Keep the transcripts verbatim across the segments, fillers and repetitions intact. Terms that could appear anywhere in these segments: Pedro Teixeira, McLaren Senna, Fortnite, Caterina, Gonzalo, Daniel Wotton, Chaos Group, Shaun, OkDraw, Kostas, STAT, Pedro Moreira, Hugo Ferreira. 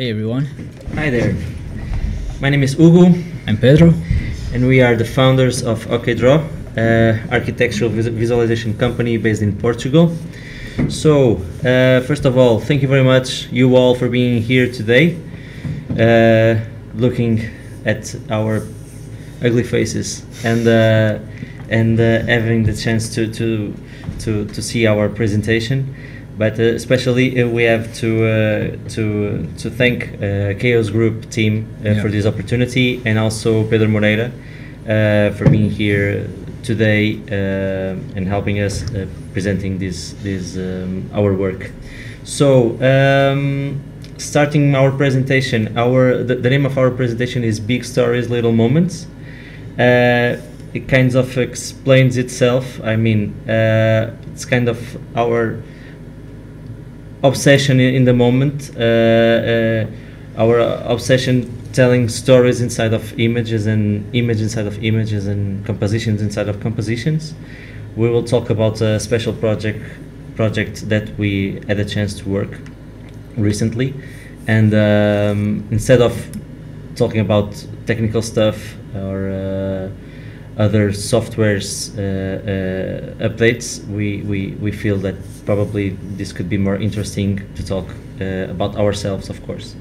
Hey everyone. Hi there. My name is Hugo. I'm Pedro. And we are the founders of OkDraw, uh, architectural vis visualization company based in Portugal. So, uh, first of all, thank you very much, you all, for being here today, uh, looking at our ugly faces and uh, and uh, having the chance to to to to see our presentation. But uh, especially uh, we have to uh, to uh, to thank uh, Chaos Group team uh, yeah. for this opportunity, and also Pedro Moreira uh, for being here today uh, and helping us uh, presenting this this um, our work. So. Um, Starting our presentation, our the, the name of our presentation is Big Stories, Little Moments. Uh, it kind of explains itself. I mean, uh, it's kind of our obsession in, in the moment, uh, uh, our obsession telling stories inside of images and images inside of images and compositions inside of compositions. We will talk about a special project project that we had a chance to work recently, and um, instead of talking about technical stuff or uh, other software's uh, uh, updates, we, we we feel that probably this could be more interesting to talk uh, about ourselves, of course.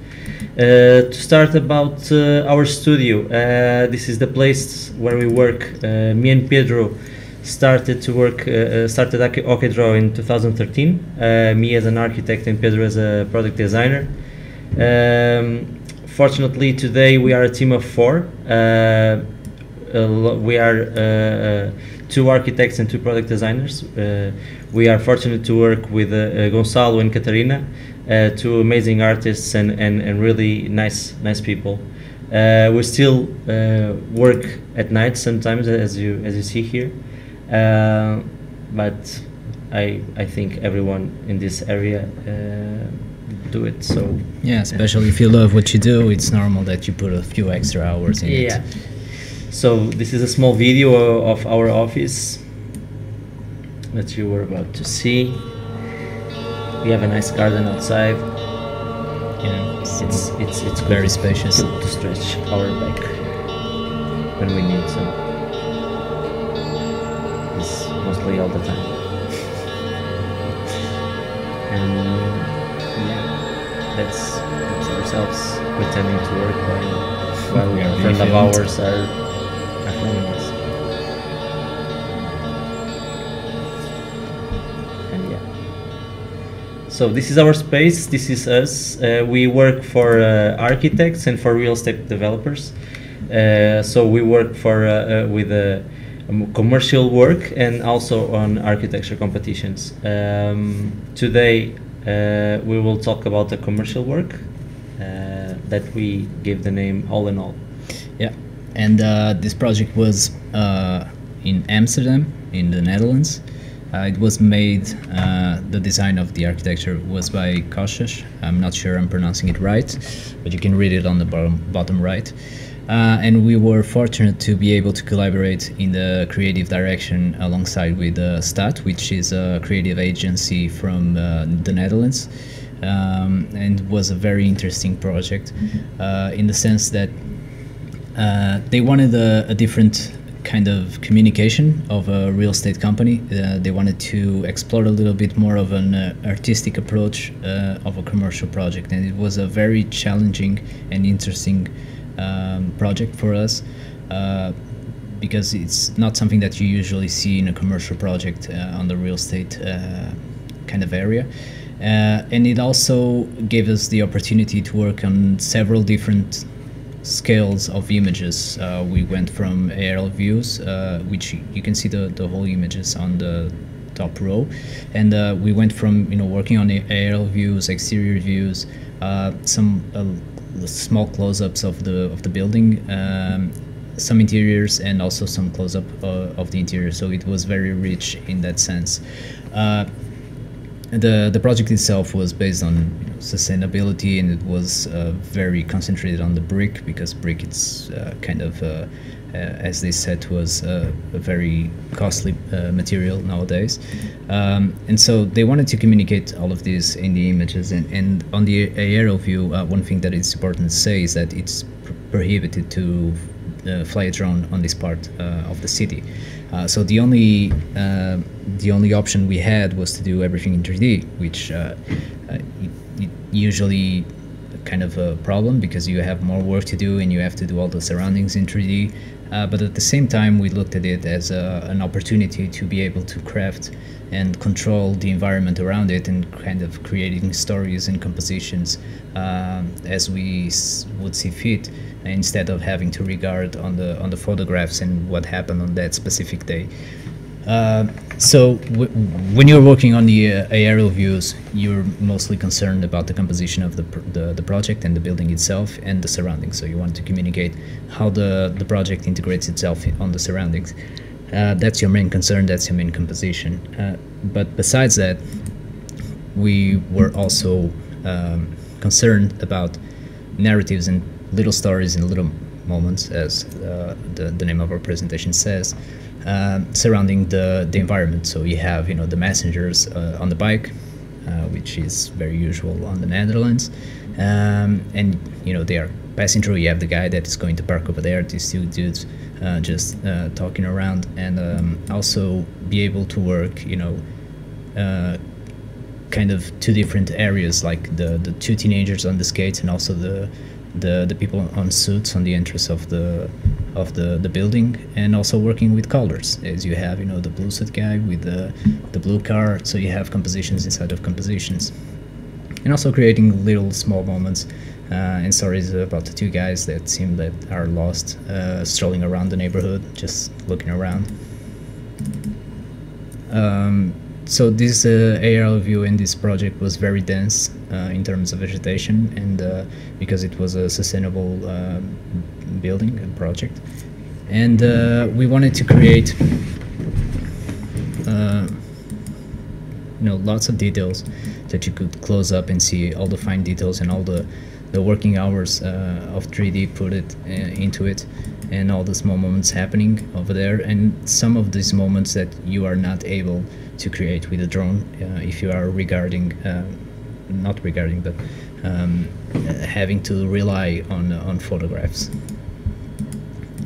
Uh, to start about uh, our studio, uh, this is the place where we work. Uh, me and Pedro started to work, uh, started OkDraw in two thousand thirteen, uh, me as an architect and Pedro as a product designer. Um, fortunately, today we are a team of four. Uh, we are uh, two architects and two product designers. Uh, we are fortunate to work with uh, uh, Gonzalo and Caterina, uh, two amazing artists and, and, and really nice, nice people. Uh, we still uh, work at night sometimes, as you, as you see here. Uh, but I I think everyone in this area uh, do it, so yeah, especially if you love what you do, it's normal that you put a few extra hours in yeah. it. So this is a small video of our office that you were about to see. We have a nice garden outside. Yeah, so it's it's it's very spacious to, to stretch our back when we need some. Mostly all the time. And yeah, that's, that's ourselves pretending to work while, while we are friends of ours are filming us. And yeah. So this is our space, this is us. Uh, we work for uh, architects and for real estate developers. Uh, so we work for uh, uh, with a uh, commercial work and also on architecture competitions. Um, today uh, we will talk about the commercial work uh, that we gave the name All in All. Yeah, and uh, this project was uh, in Amsterdam, in the Netherlands. Uh, it was made, uh, the design of the architecture was by Kostas. I'm not sure I'm pronouncing it right, but you can read it on the bottom, bottom right. Uh, and we were fortunate to be able to collaborate in the creative direction alongside with uh, STAT, which is a creative agency from uh, the Netherlands, um, and was a very interesting project mm-hmm. uh, in the sense that uh, they wanted a, a different kind of communication of a real estate company. Uh, they wanted to explore a little bit more of an uh, artistic approach uh, of a commercial project, and it was a very challenging and interesting Um, project for us uh, because it's not something that you usually see in a commercial project uh, on the real estate uh, kind of area, uh, and it also gave us the opportunity to work on several different scales of images. Uh, we went from aerial views, uh, which you can see the, the whole images on the top row, and uh, we went from you know working on the aerial views, exterior views, uh, some uh, small close-ups of the of the building, um, some interiors, and also some close-up uh, of the interior. So it was very rich in that sense. Uh, the the project itself was based on you know, sustainability, and it was uh, very concentrated on the brick, because brick it's uh, kind of uh, uh, as this set was uh, a very costly uh, material nowadays. Um, and so they wanted to communicate all of this in the images. And, and on the aerial view, uh, one thing that it's important to say is that it's pr prohibited to Uh, fly a drone on this part uh, of the city, uh, so the only uh, the only option we had was to do everything in three D, which uh, uh, it, it usually kind of a problem because you have more work to do and you have to do all the surroundings in three D. Uh, but at the same time, we looked at it as a, an opportunity to be able to craft and control the environment around it, and kind of creating stories and compositions um, as we s would see fit, instead of having to regard on the on the photographs and what happened on that specific day. Uh, so w when you're working on the uh, aerial views, you're mostly concerned about the composition of the, pr the the project and the building itself and the surroundings. So you want to communicate how the the project integrates itself on the surroundings. Uh, that's your main concern. That's your main composition. Uh, but besides that, we were also um, concerned about narratives and little stories and little moments, as uh, the, the name of our presentation says, uh, surrounding the, the environment. So you have, you know, the messengers uh, on the bike, uh, which is very usual on the Netherlands. Um, and, you know, they are passing through. You have the guy that is going to park over there, these two dudes uh, just uh, talking around, and um, also be able to work, you know, uh, kind of two different areas, like the, the two teenagers on the skates and also the The, the people on suits on the entrance of the of the, the building, and also working with colors, as you have, you know, the blue suit guy with the, the blue car. So you have compositions inside of compositions, and also creating little small moments uh, and stories about the two guys that seem that are lost, uh, strolling around the neighborhood, just looking around. Um, so this uh, aerial view in this project was very dense uh, in terms of vegetation, and uh, because it was a sustainable uh, building and project, and uh, we wanted to create uh, you know, lots of details that you could close up and see all the fine details and all the the working hours uh, of three D put it uh, into it, and all the small moments happening over there, and some of these moments that you are not able to create with a drone uh, if you are regarding, uh, not regarding, but um, having to rely on, on photographs.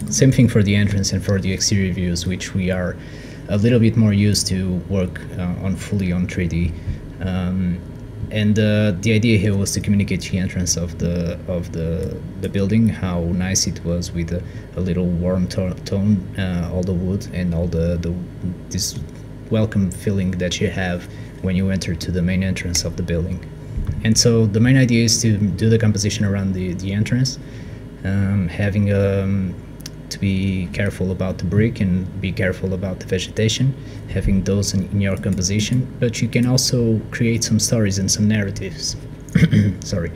Same thing for the entrance and for the exterior views, which we are a little bit more used to work uh, on fully on three D. Um, And uh, the idea here was to communicate the entrance of the of the the building, how nice it was, with a, a little warm tone, uh, all the wood and all the, the this welcome feeling that you have when you enter to the main entrance of the building. And so the main idea is to do the composition around the the entrance, um, having um, to be careful about the brick and be careful about the vegetation, having those in, in your composition. But you can also create some stories and some narratives sorry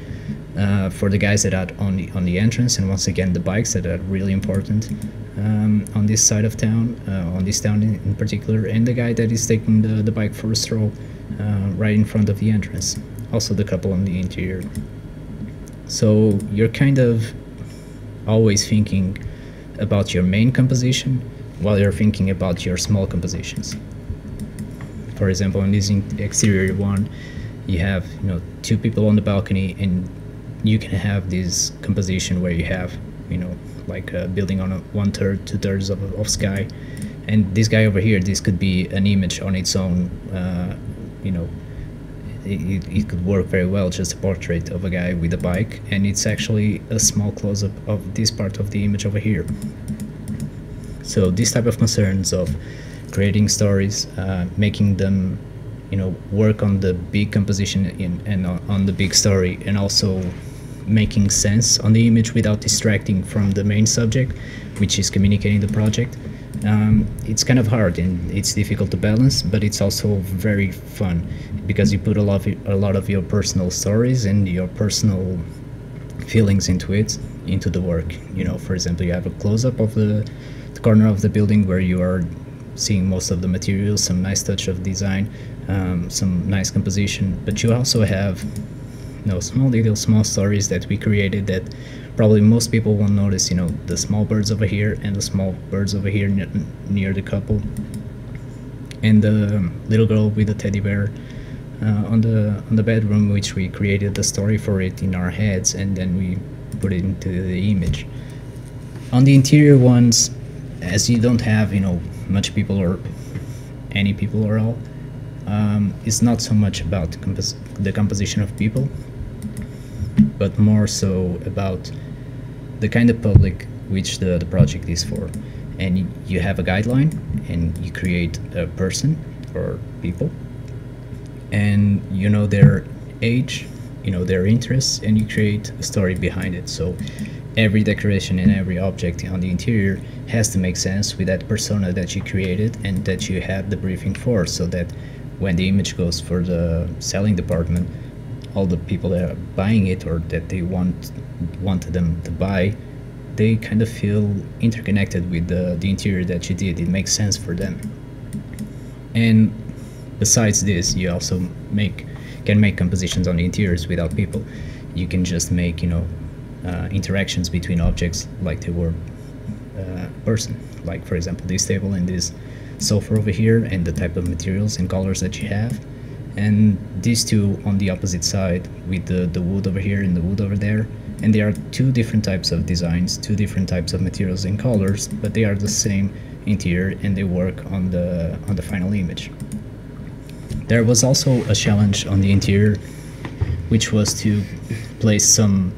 uh, for the guys that are on the, on the entrance, and once again the bikes that are really important um, on this side of town, uh, on this town in, in particular, and the guy that is taking the, the bike for a stroll uh, right in front of the entrance, also the couple on the interior. So you're kind of always thinking about your main composition while you're thinking about your small compositions. For example, in this exterior one, you have, you know, two people on the balcony, and you can have this composition where you have, you know, like a building on a one third, two thirds of, of sky, and this guy over here, this could be an image on its own. Uh, you know, it, it could work very well, just a portrait of a guy with a bike, and it's actually a small close-up of this part of the image over here. So these type of concerns of creating stories, uh, making them, you know, work on the big composition in, and on the big story, and also making sense on the image without distracting from the main subject, which is communicating the project. Um, it's kind of hard and it's difficult to balance, but it's also very fun because you put a lot of, a lot of your personal stories and your personal feelings into it, into the work. You know, for example, you have a close-up of the, the corner of the building where you are seeing most of the materials, some nice touch of design, um, some nice composition, but you also have know, small details, small stories that we created that probably most people won't notice, you know, the small birds over here and the small birds over here near, near the couple, and the little girl with the teddy bear uh, on the on the bedroom, which we created the story for it in our heads and then we put it into the image. On the interior ones, as you don't have, you know, much people or any people or all, um, it's not so much about compos the composition of people, but more so about the kind of public which the, the project is for. And you have a guideline and you create a person or people, and you know their age, you know their interests, and you create a story behind it. So every decoration and every object on the interior has to make sense with that persona that you created and that you had the briefing for, so that when the image goes for the selling department, all the people that are buying it or that they want wanted them to buy, they kind of feel interconnected with the, the interior that you did. It makes sense for them. And besides this, you also make can make compositions on the interiors without people. You can just make, you know, uh, interactions between objects like they were uh, person. Like, for example, this table and this sofa over here, and the type of materials and colors that you have. And these two on the opposite side with the, the wood over here and the wood over there. And they are two different types of designs, two different types of materials and colors, but they are the same interior and they work on the, on the final image. There was also a challenge on the interior, which was to place some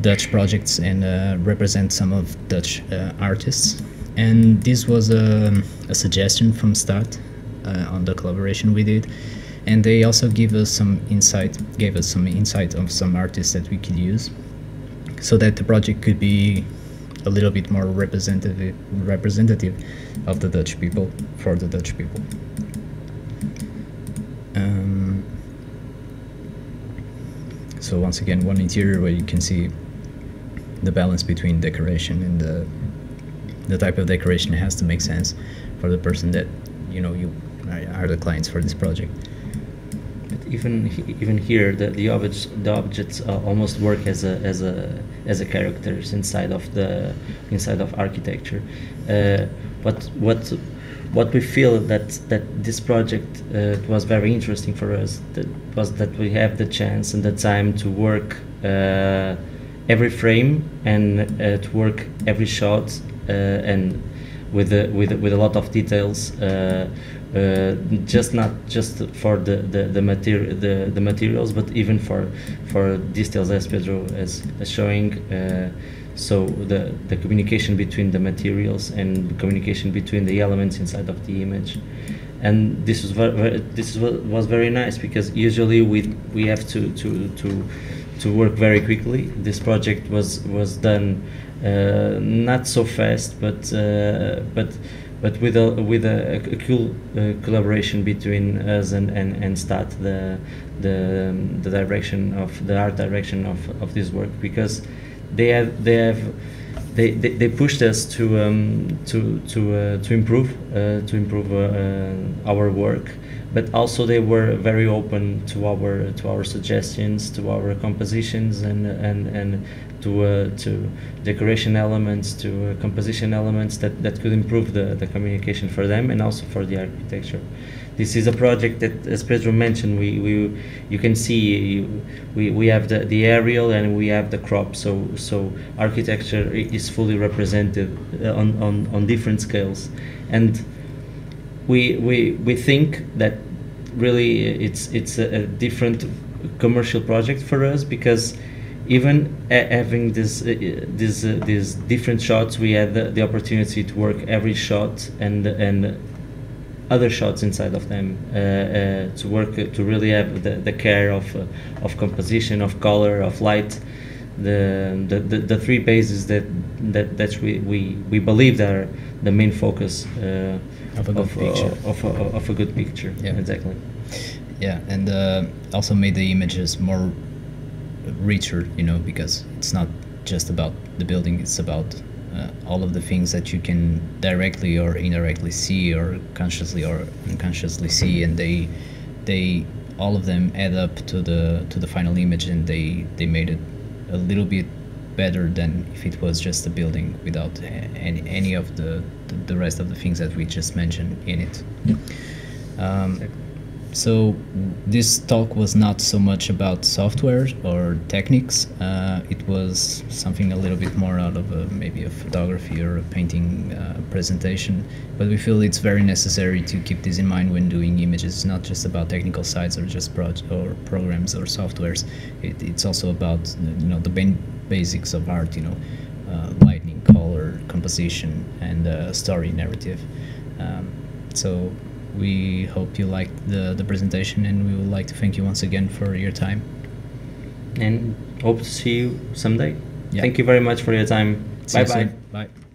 Dutch projects and uh, represent some of Dutch uh, artists. And this was a, a suggestion from STAT uh, on the collaboration we did. And they also give us some insight, gave us some insight of some artists that we could use, so that the project could be a little bit more representative, representative of the Dutch people, for the Dutch people. Um, so once again, one interior where you can see the balance between decoration and the the type of decoration has to make sense for the person that, you know, you are the clients for this project. Even even here, the the objects the objects uh, almost work as a as a as a characters inside of the inside of architecture. Uh, what what what we feel that that this project uh, was very interesting for us. That was that we have the chance and the time to work uh, every frame and uh, to work every shot uh, and with uh, with with a lot of details. Uh, Uh, just not just for the the the, materi the the materials, but even for for details, as Pedro is showing. Uh, so the the communication between the materials and the communication between the elements inside of the image, and this is this was very nice, because usually we we have to to to to work very quickly. This project was was done uh, not so fast, but uh, but. But with a with a, a cool uh, collaboration between us and and, and STAT, the the um, the direction of the art direction of, of this work, because they have they have they, they, they pushed us to um, to to uh, to improve uh, to improve uh, uh, our work, but also they were very open to our to our suggestions, to our compositions, and and and. To, uh, to decoration elements, to uh, composition elements that, that could improve the, the communication for them and also for the architecture. This is a project that, as Pedro mentioned, we, we you can see you, we, we have the, the aerial and we have the crop, so so architecture is fully represented on, on, on different scales, and we, we we think that really it's it's a, a different commercial project for us, because even having this, uh, this, uh, these different shots, we had the, the opportunity to work every shot and and other shots inside of them, uh, uh, to work uh, to really have the, the care of uh, of composition, of color, of light, the the, the, the three bases that that that we, we we believe are the main focus uh, of a good of, picture. Of, of, of, of a good picture. Yeah, exactly. Yeah, and uh, also made the images more richer, you know, because it's not just about the building, it's about uh, all of the things that you can directly or indirectly see, or consciously or unconsciously see, and they they all of them add up to the to the final image, and they they made it a little bit better than if it was just a building without any any of the the rest of the things that we just mentioned in it. Yeah. Um, exactly. So this talk was not so much about software or techniques. Uh, it was something a little bit more out of a, maybe a photography or a painting uh, presentation. But we feel it's very necessary to keep this in mind when doing images. It's not just about technical sides or just pro or programs or softwares. It, it's also about you know the basics of art. You know, uh, lighting, color, composition, and uh, story narrative. Um, so. We hope you liked the, the presentation, and we would like to thank you once again for your time. And hope to see you someday. Yeah. Thank you very much for your time. See bye you bye. Soon. Bye.